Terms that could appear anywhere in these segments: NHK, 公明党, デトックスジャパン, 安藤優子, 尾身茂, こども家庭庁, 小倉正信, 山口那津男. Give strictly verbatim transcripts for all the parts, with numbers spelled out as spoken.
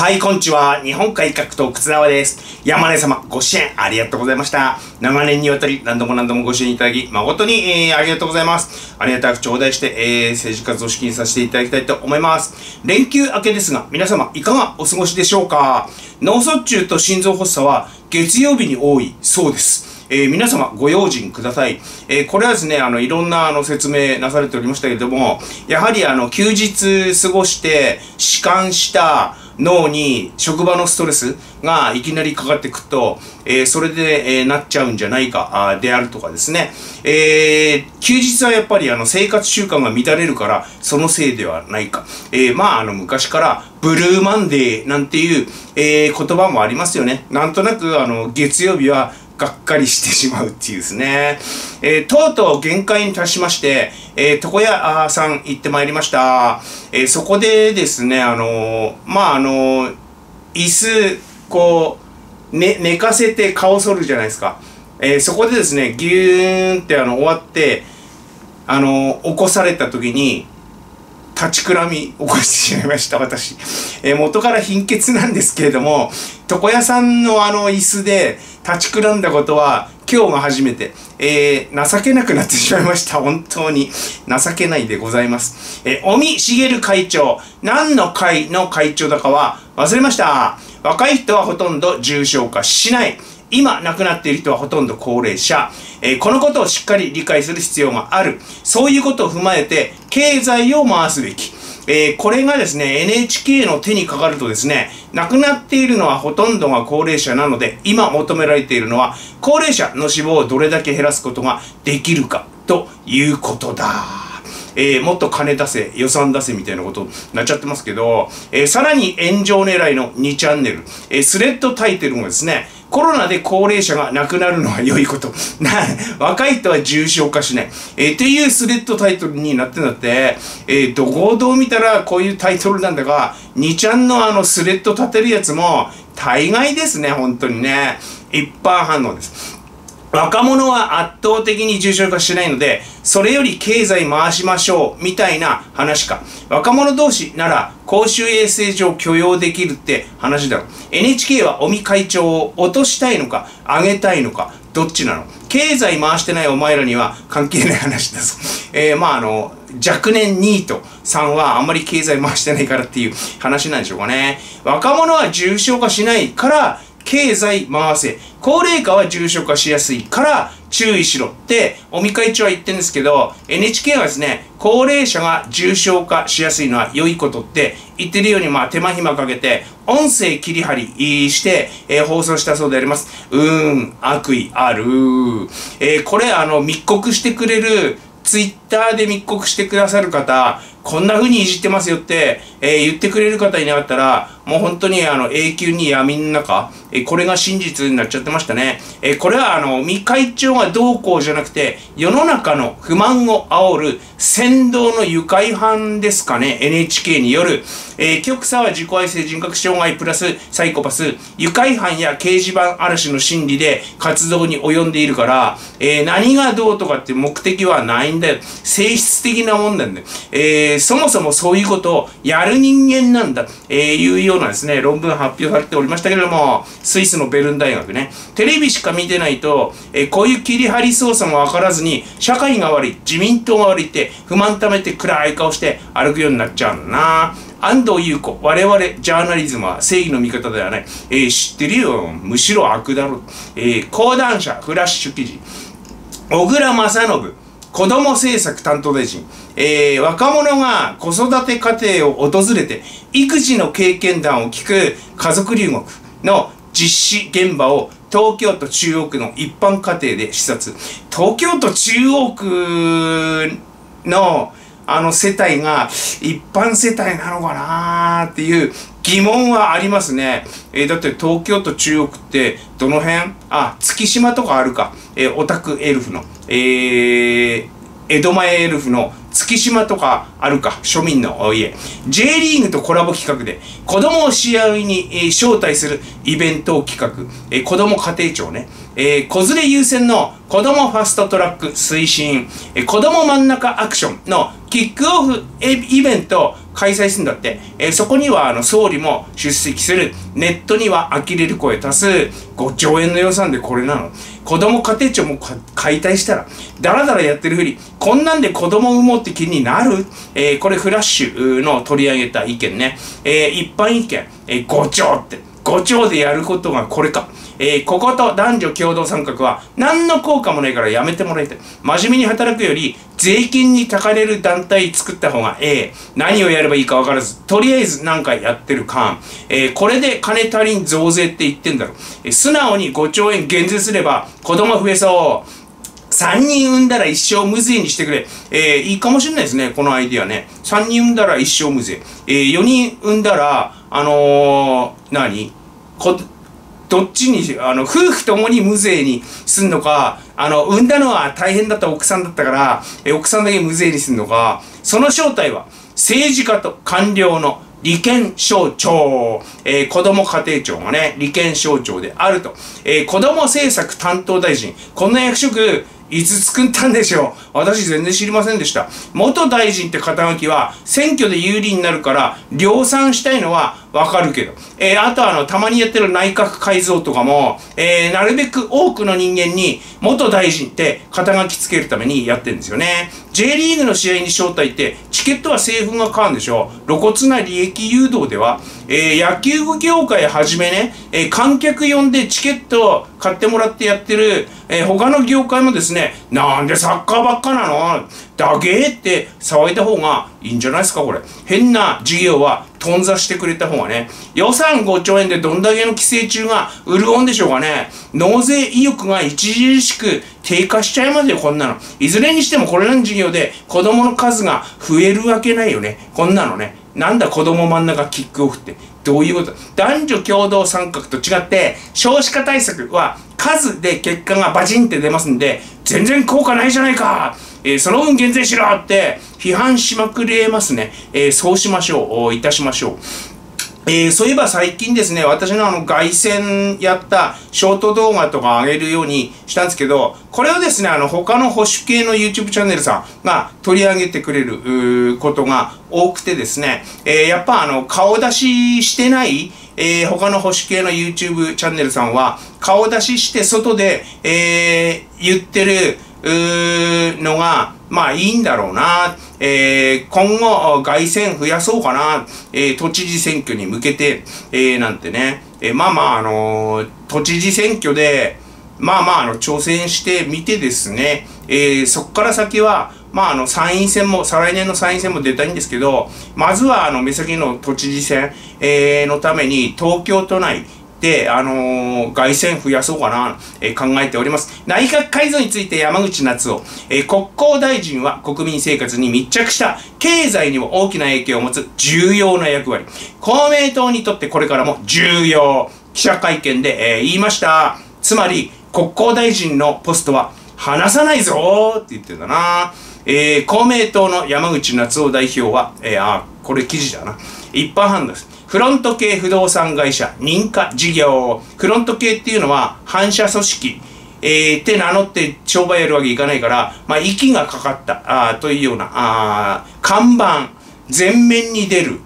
はい、こんにちは。日本海格闘忽那です。山根様、ご支援ありがとうございました。長年にわたり何度も何度もご支援いただき誠に、えー、ありがとうございます。ありがたく頂戴して、えー、政治活動資金させていただきたいと思います。連休明けですが、皆様いかがお過ごしでしょうか。脳卒中と心臓発作は月曜日に多いそうです。えー、皆様ご用心ください。えー、これはですね、あの、いろんなあの説明なされておりましたけれども、やはりあの、休日過ごして、弛緩した脳に職場のストレスがいきなりかかってくと、えー、それで、えー、なっちゃうんじゃないか、あであるとかですね。えー、休日はやっぱりあの、生活習慣が乱れるから、そのせいではないか。えー、まあ、あの、昔から、ブルーマンデーなんていう、えー、言葉もありますよね。なんとなく、あの、月曜日は、がっかりしてしまうっていうですね。えー、とうとう限界に達しまして、えー、床屋さん行ってまいりました。えー、そこでですね、あのー、まあ、あのー、椅子、こう、ね、寝かせて顔剃るじゃないですか。えー、そこでですね、ギューンってあの、終わって、あのー、起こされた時に、立ちくらみ起こしてしまいました、私。えー、元から貧血なんですけれども、床屋さんのあの椅子で立ちくらんだことは今日が初めて、えー、情けなくなってしまいました。本当に情けないでございます。えー、尾身茂会長、何の会の会長だかは忘れました。若い人はほとんど重症化しない。今亡くなっている人はほとんど高齢者、えー、このことをしっかり理解する必要がある。そういうことを踏まえて経済を回すべき。えー、これがですね、エヌエイチケー の手にかかるとですね、亡くなっているのはほとんどが高齢者なので、今求められているのは高齢者の死亡をどれだけ減らすことができるかということだ。えー、もっと金出せ、予算出せみたいなことになっちゃってますけど、えー、さらに炎上狙いのにチャンネル、えー、スレッドタイトルもですね、コロナで高齢者が亡くなるのは良いこと。な、若い人は重症化しない。えー、っていうスレッドタイトルになってんだって、えー、どこをどう見たらこういうタイトルなんだが、にちゃんのあのスレッド立てるやつも大概ですね、本当にね。一般反応です。若者は圧倒的に重症化しないので、それより経済回しましょう、みたいな話か。若者同士なら、公衆衛生上許容できるって話だろ。エヌエイチケー は尾身会長を落としたいのか、上げたいのか、どっちなの。経済回してないお前らには関係ない話だぞ。えー、まああの、若年にいとさんはあんまり経済回してないからっていう話なんでしょうかね。若者は重症化しないから、経済回せ。高齢化は重症化しやすいから注意しろって、尾身会長は言ってるんですけど、エヌエイチケー はですね、高齢者が重症化しやすいのは良いことって言ってるように、まあ手間暇かけて、音声切り張りして、えー、放送したそうであります。うーん、悪意あるー。えー、これあの、密告してくれる、ツイッターで密告してくださる方、こんな風にいじってますよって、えー、言ってくれる方いなかったら、もう本当にあの永久に闇の中、えー、これが真実になっちゃってましたね。えー、これはあの、尾身会長がどうこうじゃなくて、世の中の不満を煽る扇動の愉快犯ですかね、エヌエイチケー による。えー、極左は自己愛性人格障害プラスサイコパス、愉快犯や掲示板嵐の心理で活動に及んでいるから、えー、何がどうとかって目的はないんだよ。性質的なもんなんだよ。えー、そもそもそういうことをやる人間なんだ、えー、いうようなですね、論文発表されておりましたけれども、スイスのベルン大学ね。テレビしか見てないと、えー、こういう切り張り捜査もわからずに、社会が悪い、自民党が悪いって、不満溜めて暗い顔して歩くようになっちゃうんだな。安藤優子、我々ジャーナリズムは正義の味方ではない。えー、知ってるよ。むしろ悪だろ。えー、講談社、フラッシュ記事。小倉正信、子ども政策担当大臣。えー、若者が子育て家庭を訪れて、育児の経験談を聞く家族留学の実施現場を東京都中央区の一般家庭で視察。東京都中央区のあの世帯が一般世帯なのかなーっていう疑問はありますね。えー、だって東京都中央区ってどの辺？あ、月島とかあるか。えー、オタクエルフの。えー、江戸前エルフの月島とかあるか、庶民の家。J リーグとコラボ企画で、子供を試合に招待するイベントを企画。え、子供家庭庁ね。えー、子連れ優先の子供ファストトラック推進。え、子供真ん中アクションのキックオフイベント開催するんだって、えー、そこにはあの総理も出席する、ネットには呆れる声多数、ごちょうえんの予算でこれなの、子ども家庭庁も解体したらだらだらやってるふり、こんなんで子供産もうって気になる、えー、これフラッシュの取り上げた意見ね、えー、一般意見、えー、ごちょうってごちょうでやることがこれか。えー、ここと男女共同参画は何の効果もないからやめてもらいたい。真面目に働くより税金にたかれる団体作った方がええ。何をやればいいか分からず、とりあえず何かやってる感。えー、これで金足りん増税って言ってんだろ。えー、素直にごちょうえん減税すれば子供増えそう。さんにん産んだら一生無税にしてくれ。えー、いいかもしれないですね、このアイディアね。さんにん産んだら一生無税。えー、よにん産んだら、あのー、何こどっちにあの夫婦ともに無税にすんのか、あの産んだのは大変だった奥さんだったからえ奥さんだけ無税にすんのか、その正体は政治家と官僚の利権省庁、えー、子ども家庭庁がね利権省庁であると、えー、子ども政策担当大臣、こんな役職いつ作ったんでしょう。私全然知りませんでした。元大臣って肩書きは選挙で有利になるから量産したいのはわかるけど。えー、あとあの、たまにやってる内閣改造とかも、えー、なるべく多くの人間に元大臣って肩書きつけるためにやってるんですよね。J リーグの試合に招待ってチケットは政府が買うんでしょう。露骨な利益誘導では、えー、野球業界はじめね、えー、観客呼んでチケットを買ってもらってやってる、えー、他の業界もですね、なんでサッカーばっかなのだげーって騒いだ方がいいんじゃないですか、これ。変な事業は頓挫してくれた方がね。予算ごちょうえんでどんだけの寄生虫が潤うんでしょうかね。納税意欲が著しく低下しちゃいますよ、こんなの。いずれにしてもこれらの事業で子供の数が増えるわけないよね。こんなのね。なんだ子供真ん中キックオフって。どういうこと？男女共同参画と違って、少子化対策は数で結果がバチンって出ますんで、全然効果ないじゃないか、えー、その分減税しろって批判しまくれますね。えー、そうしましょう。いたしましょう。えー、そういえば最近ですね、私のあの、凱旋やったショート動画とか上げるようにしたんですけど、これをですね、あの、他の保守系の YouTube チャンネルさんが取り上げてくれることが多くてですね、えー、やっぱあの、顔出ししてない、えー、他の保守系の YouTube チャンネルさんは、顔出しして外で、えー、言ってる、うーのが、まあいいんだろうな。えー、今後、外線増やそうかな。えー、都知事選挙に向けて、えー、なんてね。えー、まあまあ、あのー、都知事選挙で、まあまあ、あの、挑戦してみてですね。えー、そこから先は、まああの、参院選も、再来年の参院選も出たいんですけど、まずはあの、目先の都知事選、えー、のために、東京都内、で、あのー、外線増やそうかな、えー、考えております。内閣改造について山口那津男、えー、国交大臣は国民生活に密着した経済にも大きな影響を持つ重要な役割。公明党にとってこれからも重要。記者会見で、えー、言いました。つまり、国交大臣のポストは離さないぞーって言ってたな。えー、公明党の山口那津男代表は、えー、あ、これ記事だな。一般判断です。フロント系不動産会社、認可事業。フロント系っていうのは反社組織、えー、って名乗って商売やるわけいかないから、まあ、息がかかった、あというような、あ看板、全面に出る、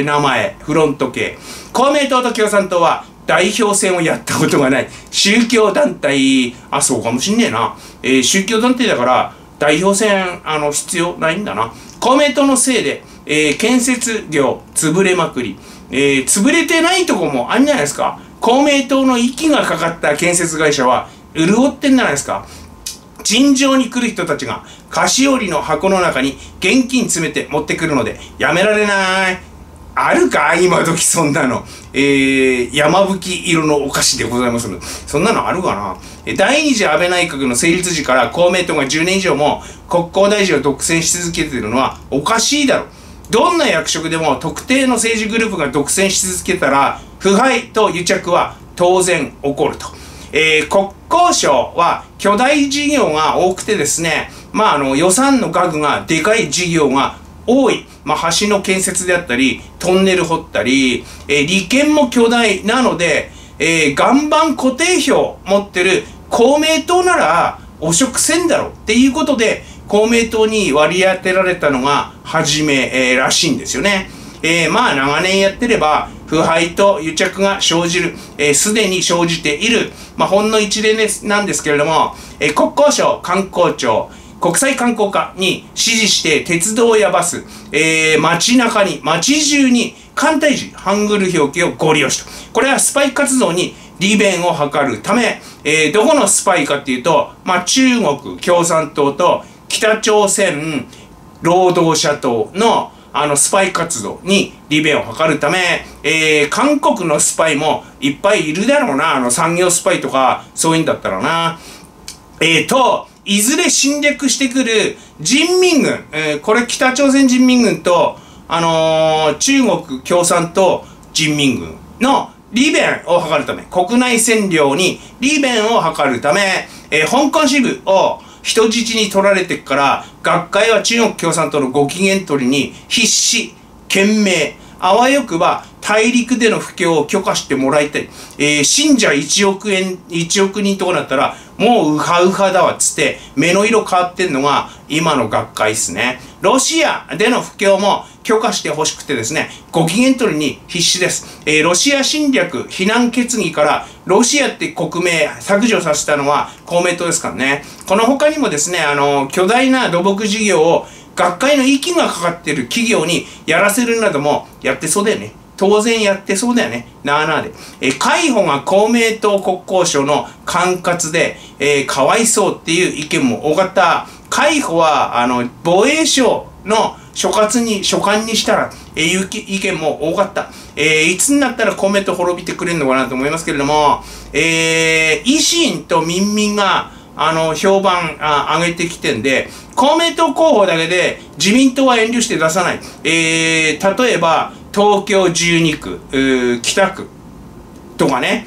う名前、フロント系。公明党と共産党は代表選をやったことがない。宗教団体、あ、そうかもしんねえな。えー、宗教団体だから、代表選、あの、必要ないんだな。公明党のせいで、えー、建設業、潰れまくり。えー、潰れてないとこもあるんじゃないですか。公明党の息がかかった建設会社は、潤ってんじゃないですか。陳情に来る人たちが、菓子折りの箱の中に現金詰めて持ってくるので、やめられない。あるか今時そんなの。えー、山吹色のお菓子でございますので。そんなのあるかな。第二次安倍内閣の成立時から公明党がじゅうねんいじょうも国交大臣を独占し続けているのはおかしいだろう。どんな役職でも特定の政治グループが独占し続けたら、腐敗と癒着は当然起こると。えー、国交省は巨大事業が多くてですね、まあ、あの、予算の額がでかい事業が多い。まあ、橋の建設であったり、トンネル掘ったり、えー、利権も巨大なので、えー、岩盤固定票を持ってる公明党なら汚職せんだろうっていうことで、公明党に割り当てられたのが初め、えー、らしいんですよね。えー、まあ長年やってれば腐敗と癒着が生じる、えー、すでに生じている、まあ、ほんの一例ですなんですけれども、えー、国交省、観光庁、国際観光課に指示して鉄道やバス、えー、街中に、街中に簡体字、ハングル表記をご利用した。これはスパイ活動に利便を図るため、えー、どこのスパイかっていうと、まあ、中国共産党と北朝鮮労働者党のあのスパイ活動に利便を図るため、えー、韓国のスパイもいっぱいいるだろうな、あの産業スパイとかそういうんだったらな。えーと、いずれ侵略してくる人民軍、えー、これ北朝鮮人民軍と、あのー、中国共産党人民軍の利便を図るため、国内占領に利便を図るため、えー、香港支部を人質に取られてから、学会は中国共産党のご機嫌取りに必死、懸命、あわよくば大陸での布教を許可してもらいたい。えー、信者いちおくえん、いちおくにんとかだったら、もうウハウハだわっつって、目の色変わってんのが今の学会っすね。ロシアでの布教も許可してほしくてですね、ご機嫌取りに必死です。えー、ロシア侵略、非難決議から、ロシアって国名削除させたのは公明党ですからね。この他にもですね、あの、巨大な土木事業を学会の息がかかってる企業にやらせるなどもやってそうだよね。当然やってそうだよね。なあなあで。えー、海保が公明党国交省の管轄で、えー、かわいそうっていう意見も多かった。海保は、あの、防衛省の所轄に、所管にしたら、えー、いう意見も多かった。えー、いつになったら公明党滅びてくれるのかなと思いますけれども、えー、維新と民民が、あの、評判あ上げてきてんで、公明党候補だけで自民党は遠慮して出さない。えー、例えば、東京じゅうにく、北区とかね、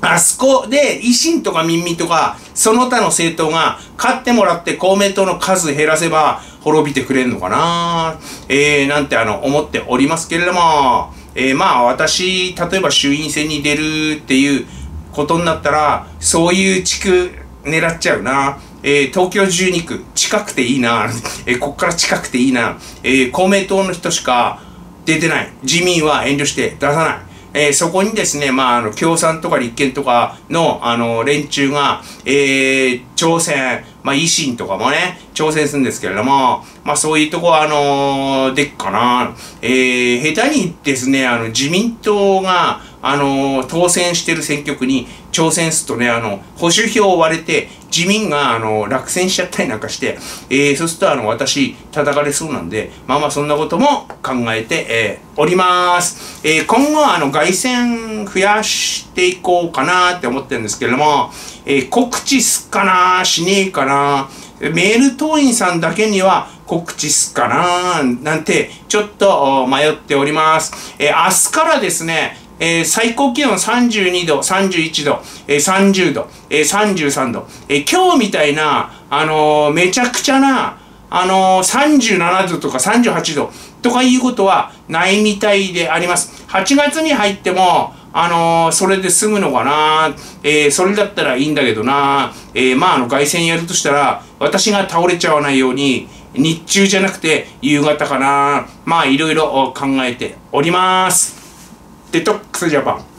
あそこで維新とか民民とか、その他の政党が勝ってもらって公明党の数減らせば滅びてくれるのかな、えー、なんてあの思っておりますけれども、えー、まあ私、例えば衆院選に出るっていうことになったら、そういう地区狙っちゃうな。えー、東京じゅうにく、近くていいな。えー、こっから近くていいな。えー、公明党の人しか、出てない。自民は遠慮して出さない。えー、そこにですね、まあ、あの、共産とか立憲とかの、あの、連中が、えー、朝鮮、まあ、維新とかもね、挑戦するんですけれども、まあ、そういうとこは、あのー、でっかな。えー、下手にですね、あの、自民党が、あのー、当選してる選挙区に挑戦するとね、あの、保守票を割れて、自民が、あの、落選しちゃったりなんかして、えー、そうすると、あの、私、叩かれそうなんで、まあまあ、そんなことも考えて、えー、おります。えー、今後は、あの、外線増やしていこうかなって思ってるんですけれども、えー、告知すっかな、しねえかな、メール党員さんだけには告知すっかな、なんて、ちょっと迷っております。えー、明日からですね、えー、最高気温さんじゅうにど、さんじゅういちど、えー、さんじゅうど、えー、さんじゅうさんど、えー、今日みたいな、あのー、めちゃくちゃな、あのー、さんじゅうななどとかさんじゅうはちどとかいうことはないみたいであります。はちがつに入っても、あのー、それで済むのかな、えー、それだったらいいんだけどな、えー、まあ、あの、外線やるとしたら、私が倒れちゃわないように、日中じゃなくて夕方かな、まあ、いろいろ考えております。デトックスジャパン。